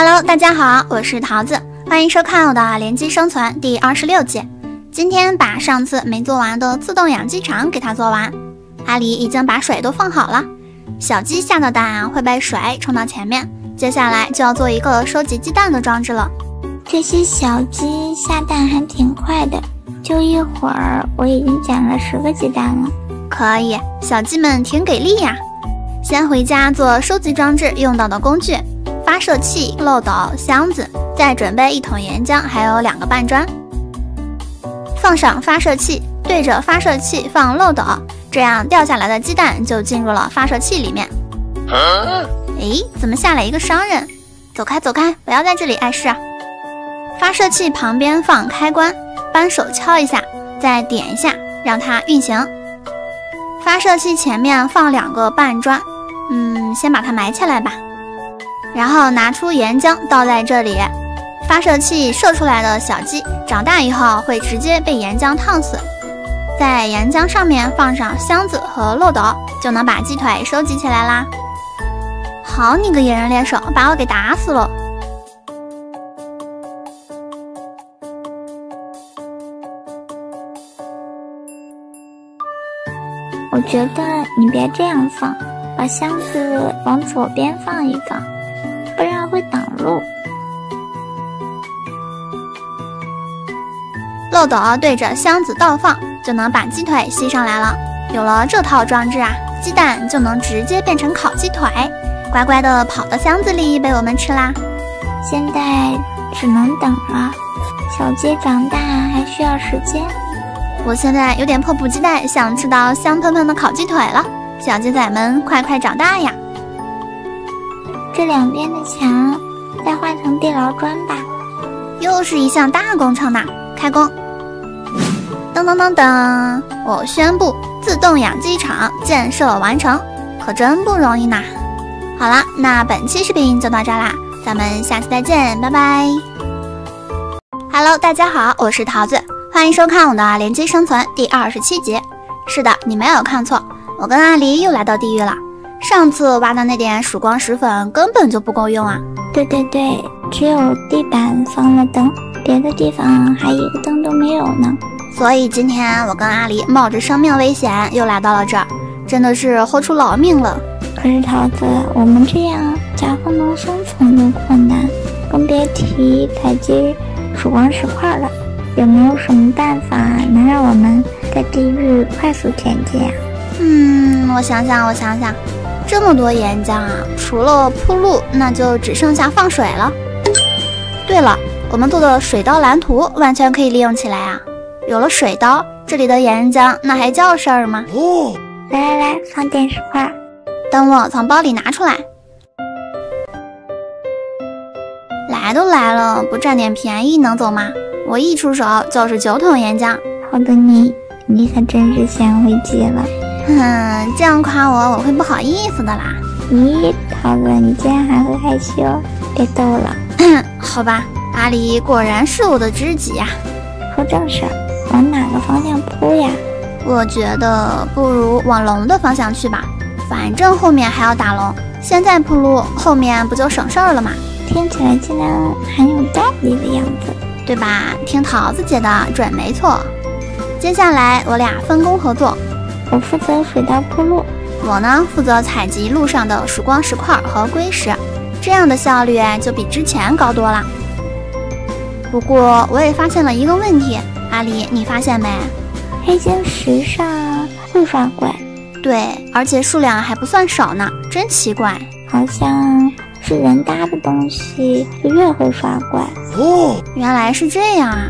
Hello， 大家好，我是桃子，欢迎收看我的联机生存第26季。今天把上次没做完的自动养鸡场给它做完。阿里已经把水都放好了，小鸡下的蛋会被水冲到前面，接下来就要做一个收集鸡蛋的装置了。这些小鸡下蛋还挺快的，就一会儿我已经捡了10个鸡蛋了。可以，小鸡们挺给力呀。先回家做收集装置用到的工具。 发射器、漏斗、箱子，再准备一桶岩浆，还有2个半砖。放上发射器，对着发射器放漏斗，这样掉下来的鸡蛋就进入了发射器里面。诶，怎么下来一个商人？走开，走开，不要在这里碍事。发射器旁边放开关，扳手敲一下，再点一下，让它运行。发射器前面放2个半砖，先把它埋起来吧。 然后拿出岩浆倒在这里，发射器射出来的小鸡长大以后会直接被岩浆烫死。在岩浆上面放上箱子和漏斗，就能把鸡腿收集起来啦。好你个野人猎手，把我给打死了！我觉得你别这样放，把箱子往左边放一放。 不然会挡路。漏斗对着箱子倒放，就能把鸡腿吸上来了。有了这套装置啊，鸡蛋就能直接变成烤鸡腿，乖乖的跑到箱子里被我们吃啦。现在只能等了，小鸡长大还需要时间。我现在有点迫不及待，想吃到香喷喷的烤鸡腿了。小鸡仔们，快快长大呀！ 这两边的墙再换成地牢砖吧，又是一项大工程呢！开工！噔噔噔噔！我宣布，自动养鸡场建设完成，可真不容易呢。好了，那本期视频就到这啦，咱们下期再见，拜拜 ！Hello， 大家好，我是桃子，欢迎收看我的联机生存第27集。是的，你没有看错，我跟阿狸又来到地狱了。 上次挖的那点曙光石粉根本就不够用啊！对对对，只有地板放了灯，别的地方还一个灯都没有呢。所以今天我跟阿狸冒着生命危险又来到了这儿，真的是豁出老命了。可是桃子，我们这样假货能生存都困难，更别提采集曙光石块了。有没有什么办法能让我们在地狱快速前进啊？我想想。 这么多岩浆啊，除了铺路，那就只剩下放水了。对了，我们做的水刀蓝图完全可以利用起来啊！有了水刀，这里的岩浆那还叫事儿吗？哦，来，放点石块，等我从包里拿出来。来都来了，不占点便宜能走吗？我一出手就是9桶岩浆。好的你可真是显微计了。 这样夸我会不好意思的啦。咦，桃子，你竟然还会害羞，别逗了。好吧，阿狸果然是我的知己呀。说正事，往哪个方向扑呀？我觉得不如往龙的方向去吧，反正后面还要打龙，现在铺路，后面不就省事儿了吗？听起来竟然很有道理的样子，对吧？听桃子姐的准没错。接下来我俩分工合作。 我负责水道铺路，我呢负责采集路上的曙光石块和龟石，这样的效率就比之前高多了。不过我也发现了一个问题，阿狸，你发现没？黑晶石上会刷怪，对，而且数量还不算少呢，真奇怪。好像是人搭的东西就越会刷怪哦，原来是这样啊！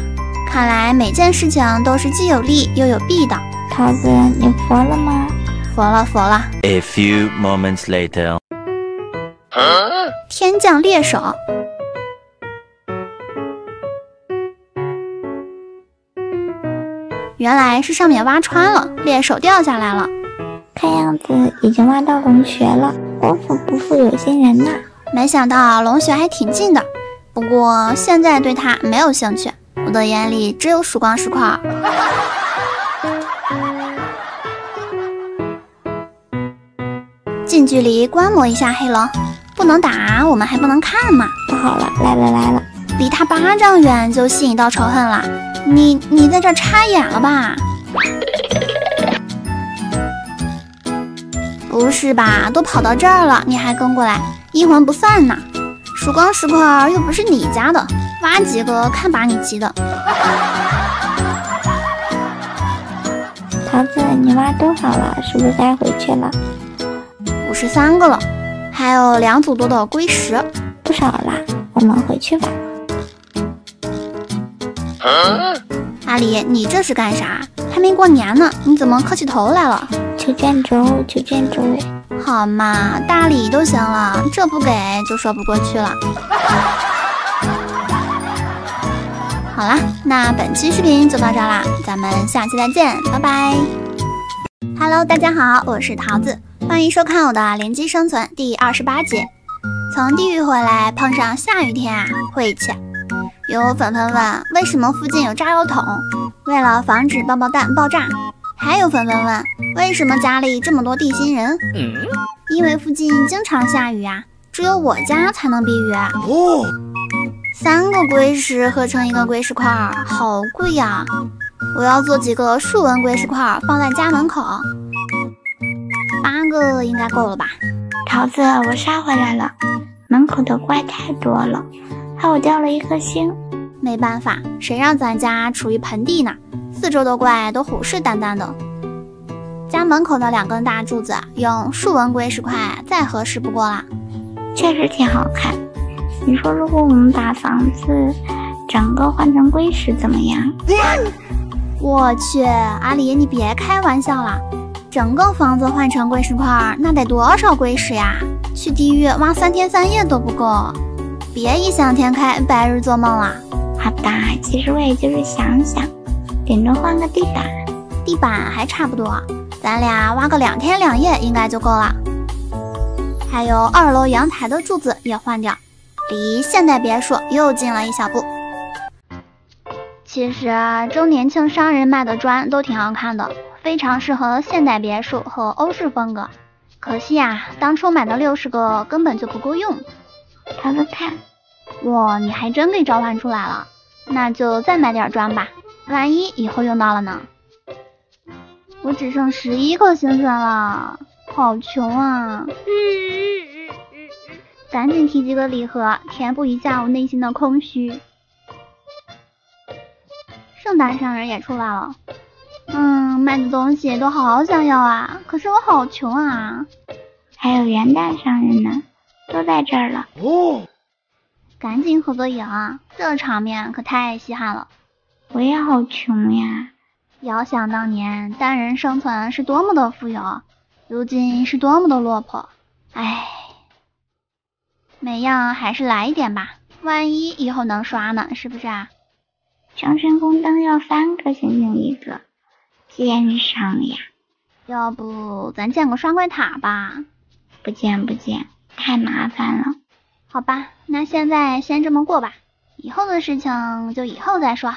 看来每件事情都是既有利又有弊的。 桃子，你佛了吗？佛了。A few moments later， 天降猎手。原来是上面挖穿了，猎手掉下来了。看样子已经挖到龙穴了，我可不负有心人呐。没想到龙穴还挺近的，不过现在对它没有兴趣，我的眼里只有曙光石块。近距离观摩一下黑龙，不能打，我们还不能看嘛。太好了，来了，离他8丈远就吸引到仇恨了。你在这插眼了吧？不是吧，都跑到这儿了，你还跟过来，阴魂不散呢。曙光石块又不是你家的，挖几个看把你急的。桃子，你挖多少了？是不是该回去了？53个了，还有2组多的龟石，不少啦。我们回去吧。阿里，你这是干啥？还没过年呢，你怎么磕起头来了？求建筑。好嘛，大礼都行了，这不给就说不过去了。好啦，那本期视频就到这啦，咱们下期再见，拜拜。Hello， 大家好，我是桃子，欢迎收看我的《联机生存》第28节。从地狱回来碰上下雨天啊，晦气！有粉粉问为什么附近有炸药桶，为了防止棒棒蛋爆炸。还有粉粉问为什么家里这么多地心人？因为附近经常下雨啊，只有我家才能避雨。3个龟石合成1个龟石块，好贵呀！我要做几个竖纹龟石块放在家门口，8个应该够了吧？桃子，我杀回来了，门口的怪太多了，害我掉了1颗星。没办法，谁让咱家处于盆地呢？4周的怪都虎视眈眈的。家门口的2根大柱子用竖纹龟石块再合适不过了，确实挺好看。你说如果我们把房子整个换成龟石怎么样？我去，阿里你别开玩笑了，整个房子换成龟石块那得多少龟石呀？去地狱挖3天3夜都不够，别异想天开白日做梦了。好的，其实我也就是想想，顶多换个地板。地板还差不多，咱俩挖个2天2夜应该就够了。还有2楼阳台的柱子也换掉，离现代别墅又近了1小步。其实周年庆商人卖的砖都挺好看的，非常适合现代别墅和欧式风格。可惜呀，当初买的60个根本就不够用。看看看，哇，你还真给召唤出来了，那就再买点砖吧，万一以后用到了呢。我只剩11颗星钻了，好穷啊！赶紧提几个礼盒，填补一下我内心的空虚。圣诞商人也出来了，卖的东西都好想要啊，可是我好穷啊。还有元旦商人呢，都在这儿了。赶紧合作影啊，这场面可太稀罕了。我也好穷呀，遥想当年单人生存是多么的富有，如今是多么的落魄。唉，每样还是来一点吧，万一以后能刷呢，是不是啊？上升宫灯要3个星星1个，奸商呀！要不咱建个双怪塔吧？不建，太麻烦了。好吧，那现在先这么过吧，以后的事情就以后再说。